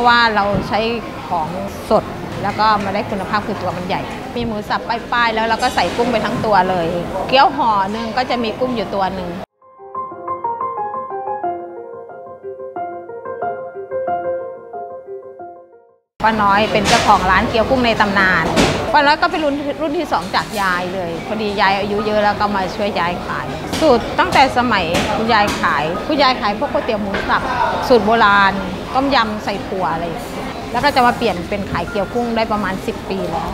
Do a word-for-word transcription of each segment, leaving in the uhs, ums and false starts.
ราะว่าเราใช้ของสดแล้วก็มาได้คุณภาพคือตัวมันใหญ่มีหมูสับป้ายๆแล้วเราก็ใส่กุ้งไปทั้งตัวเลยเกี๊ยวห่อหนึ่งก็จะมีกุ้งอยู่ตัวหนึ่งป้าน้อยเป็นเจ้าของร้านเกี๊ยวกุ้งในตำนานป้าน้อยก็เป็นรุ่นรุ่นที่สองจากยายเลยพอดียายอายุเยอะแล้วก็มาช่วยยายขายสูตรตั้งแต่สมัยคุณยายขายคุณยายขายพวกก๋วยเตี๋ยวหมูสับสูตรโบราณต้มยำใส่ถั่วอะไรแล้วก็จะมาเปลี่ยนเป็นขายเกี๊ยวกุ้งได้ประมาณสิบปีแล้ว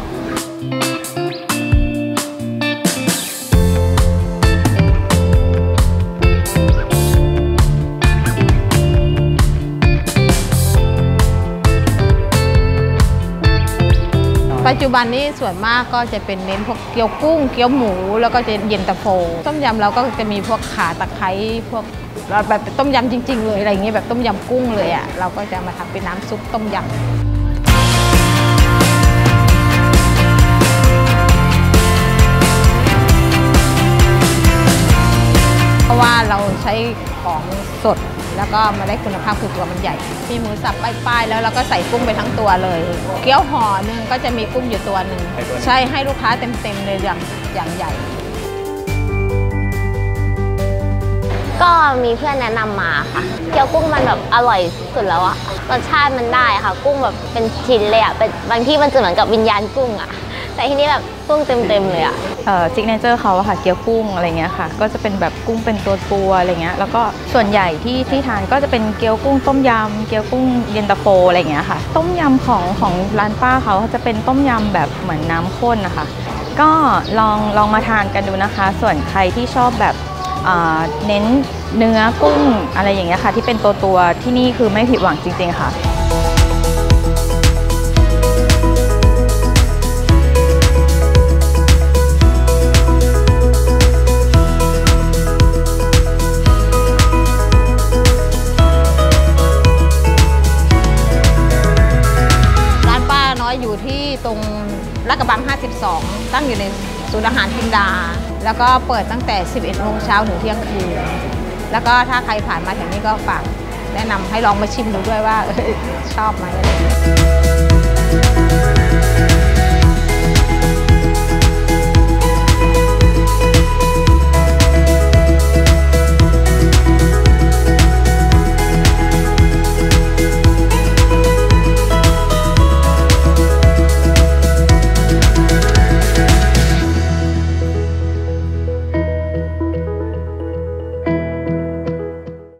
ปัจจุบันนี้ส่วนมากก็จะเป็นเน้นพวกเกี๊ยวกุ้งเกี๊ยวหมูแล้วก็จะเย็นตาโฟต้มยำเราก็จะมีพวกขาตะไคร้พวกเราแบบต้มยำจริงๆเลยอะไรอย่างเงี้ยแบบต้มยำกุ้งเลยอ่ะเราก็จะมาทำเป็นน้ำซุปต้มยำเพราะว่าเราใช้ของสดแล้วก็มาได้คุณภาพคือตัวมันใหญ่มีหมูสับป้ายๆแล้วเราก็ใส่กุ้งไปทั้งตัวเลยเกี๊ยวห่อหนึ่งก็จะมีกุ้งอยู่ตัวหนึ่งใช่ให้ลูกค้าเต็มๆเลยอย่างอย่างใหญ่ก็มีเพื่อนแนะนำมาค่ะเกี๊ยวกุ้งมันแบบอร่อยสุดแล้วอะรสชาติมันได้ค่ะกุ้งแบบเป็นชิ้นเลยอะเป็นบางที่มันจะเหมือนกับวิญญาณกุ้งอะแต่ที่นี่แบบกุ้งเต็มๆเลยอ่ะซิกเนเจอร์เขาอะค่ะเกี๊ยวกุ้งอะไรเงี้ยค่ะก็จะเป็นแบบกุ้งเป็นตัวตัวอะไรเงี้ยแล้วก็ส่วนใหญ่ที่ที่ทานก็จะเป็นเกี๊ยวกุ้งต้มยำเกี๊ยวกุ้งเย็นตาโฟอะไรเงี้ยค่ะต้มยำของของร้านป้าเขาจะเป็นต้มยำแบบเหมือนน้ำข้นนะคะก็ลองลองมาทานกันดูนะคะส่วนใครที่ชอบแบบเน้นเนื้อกุ้งอะไรอย่างเงี้ยค่ะที่เป็นตัวตัวที่นี่คือไม่ผิดหวังจริงๆค่ะอยู่ที่ตรงลาดกระบังห้าสิบสองตั้งอยู่ในศูนย์อาหารพิมดาแล้วก็เปิดตั้งแต่สิบเอ็ดโมงเช้าถึงเที่ยงคืนแล้วก็ถ้าใครผ่านมาแถวนี้ก็ฝากแนะนำให้ลองมาชิมดูด้วยว่าชอบไหม